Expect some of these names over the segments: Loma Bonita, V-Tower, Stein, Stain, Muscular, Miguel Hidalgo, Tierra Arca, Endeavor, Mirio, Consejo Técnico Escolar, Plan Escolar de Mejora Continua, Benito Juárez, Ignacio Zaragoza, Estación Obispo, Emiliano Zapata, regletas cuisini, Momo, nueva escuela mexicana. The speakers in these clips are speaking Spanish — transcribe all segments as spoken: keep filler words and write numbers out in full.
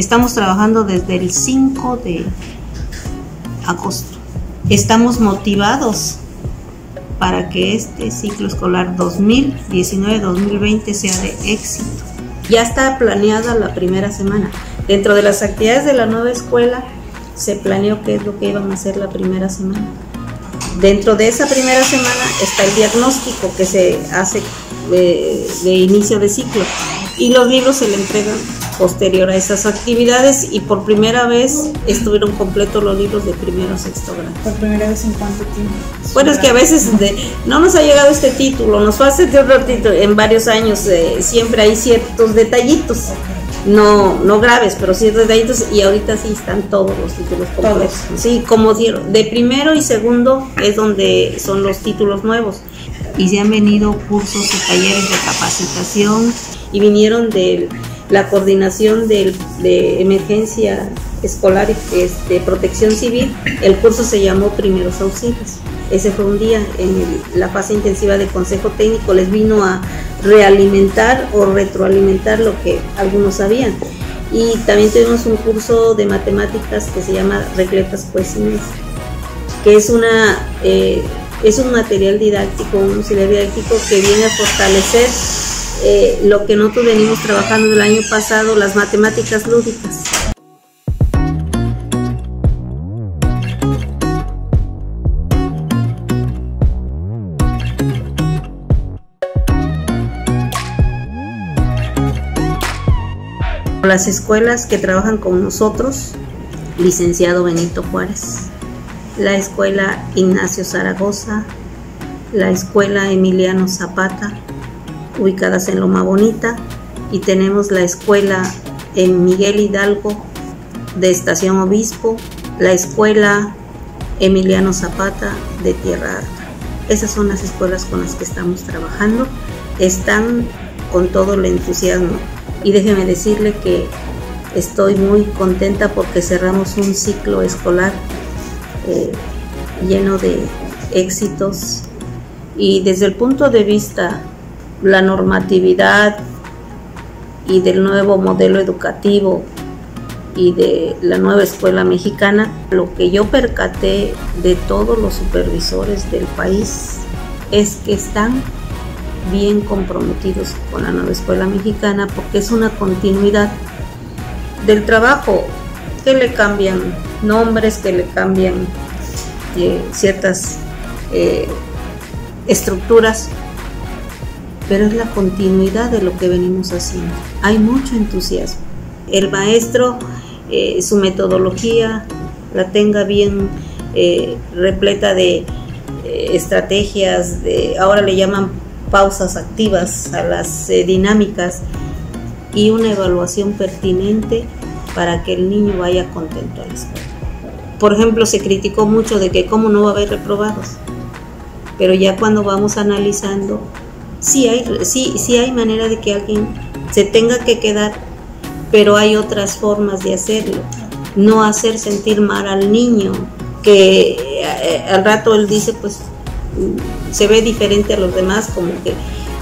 Estamos trabajando desde el cinco de agosto. Estamos motivados para que este ciclo escolar dos mil diecinueve dos mil veinte sea de éxito. Ya está planeada la primera semana. Dentro de las actividades de la nueva escuela se planeó qué es lo que iban a hacer la primera semana. Dentro de esa primera semana está el diagnóstico que se hace de, de inicio de ciclo, y los libros se le entregan posterior a esas actividades, y por primera vez estuvieron completos los libros de primero a sexto grado. ¿Por primera vez en cuánto tiempo? Bueno, es que a veces de, no nos ha llegado este título, nos hace de otro título, en varios años eh, siempre hay ciertos detallitos, no, no graves, pero ciertos detallitos, y ahorita sí están todos los títulos completos. ¿Todos? Sí, como dieron, de primero y segundo es donde son los títulos nuevos. Y se han venido cursos y talleres de capacitación, y vinieron del... la coordinación de, de emergencia escolar y este, protección civil. El curso se llamó Primeros Auxilios. Ese fue un día en el, la fase intensiva del Consejo Técnico, les vino a realimentar o retroalimentar lo que algunos sabían. Y también tuvimos un curso de matemáticas que se llama Regletas Cuisini, que es, una, eh, es un material didáctico, un auxiliar didáctico que viene a fortalecer Eh, lo que nosotros venimos trabajando el año pasado, las matemáticas lúdicas. Las escuelas que trabajan con nosotros, licenciado Benito Juárez, la escuela Ignacio Zaragoza, la escuela Emiliano Zapata, ubicadas en Loma Bonita, y tenemos la escuela en Miguel Hidalgo de Estación Obispo, la escuela Emiliano Zapata de Tierra Arca. Esas son las escuelas con las que estamos trabajando, están con todo el entusiasmo, y déjeme decirle que estoy muy contenta porque cerramos un ciclo escolar eh, lleno de éxitos, y desde el punto de vista la normatividad y del nuevo modelo educativo y de la nueva escuela mexicana, lo que yo percaté de todos los supervisores del país es que están bien comprometidos con la nueva escuela mexicana, porque es una continuidad del trabajo, que le cambian nombres, que le cambian eh, ciertas eh, estructuras, pero es la continuidad de lo que venimos haciendo. Hay mucho entusiasmo. El maestro, eh, su metodología, la tenga bien eh, repleta de eh, estrategias, de, ahora le llaman pausas activas a las eh, dinámicas, y una evaluación pertinente para que el niño vaya contento a la escuela. Por ejemplo, se criticó mucho de que cómo no va a haber reprobados, pero ya cuando vamos analizando, Sí hay, sí, sí hay manera de que alguien se tenga que quedar, pero hay otras formas de hacerlo. No hacer sentir mal al niño, que al rato él dice, pues, se ve diferente a los demás, como que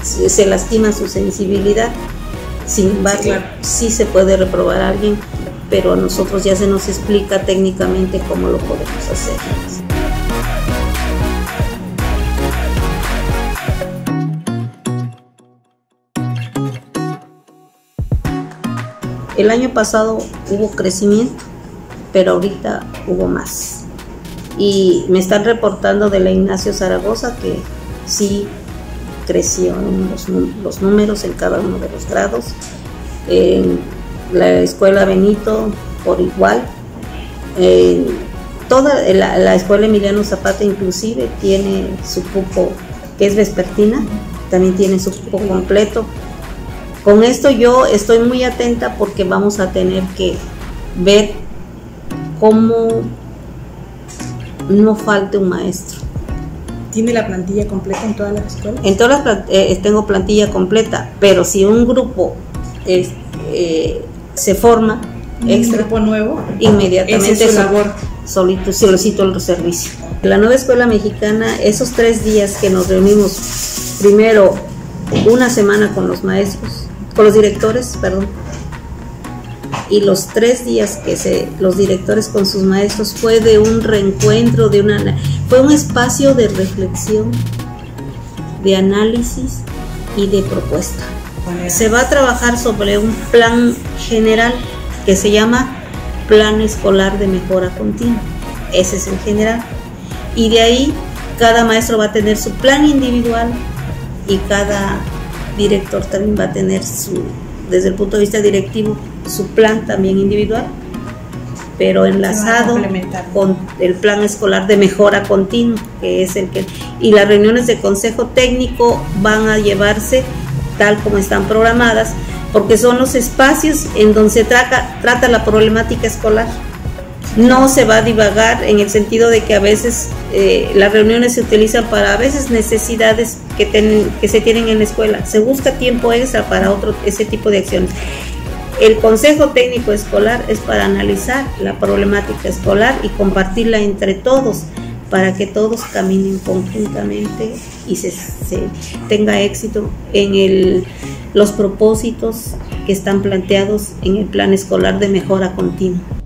se lastima su sensibilidad. Sin embargo, sí se puede reprobar a alguien, pero a nosotros ya se nos explica técnicamente cómo lo podemos hacer. El año pasado hubo crecimiento, pero ahorita hubo más. Y me están reportando de la Ignacio Zaragoza que sí crecieron los, los números en cada uno de los grados. Eh, la escuela Benito por igual. Eh, toda la, la escuela Emiliano Zapata inclusive tiene su cupo, que es vespertina, también tiene su cupo completo. Con esto yo estoy muy atenta porque vamos a tener que ver cómo no falte un maestro. ¿Tiene la plantilla completa en todas las escuelas? En todas las eh, tengo plantilla completa, pero si un grupo eh, eh, se forma, ¿un extra, grupo nuevo? Inmediatamente ¿Esa es su labor? Solicito, solicito el servicio. La nueva escuela mexicana, esos tres días que nos reunimos, primero una semana con los maestros, con los directores, perdón, y los tres días que se, los directores con sus maestros fue de un reencuentro, de una, fue un espacio de reflexión, de análisis y de propuesta. Se va a trabajar sobre un plan general que se llama Plan Escolar de Mejora Continua. Ese es el general. Y de ahí cada maestro va a tener su plan individual y cada director también va a tener su, desde el punto de vista directivo, su plan también individual, pero enlazado con el Plan Escolar de Mejora Continua, que es el que, y las reuniones de consejo técnico van a llevarse tal como están programadas, porque son los espacios en donde se trata, trata la problemática escolar. No se va a divagar en el sentido de que a veces eh, las reuniones se utilizan para a veces necesidades que, ten, que se tienen en la escuela. Se busca tiempo extra para otro, ese tipo de acciones. El Consejo Técnico Escolar es para analizar la problemática escolar y compartirla entre todos, para que todos caminen conjuntamente y se, se tenga éxito en el, los propósitos que están planteados en el Plan Escolar de Mejora Continua.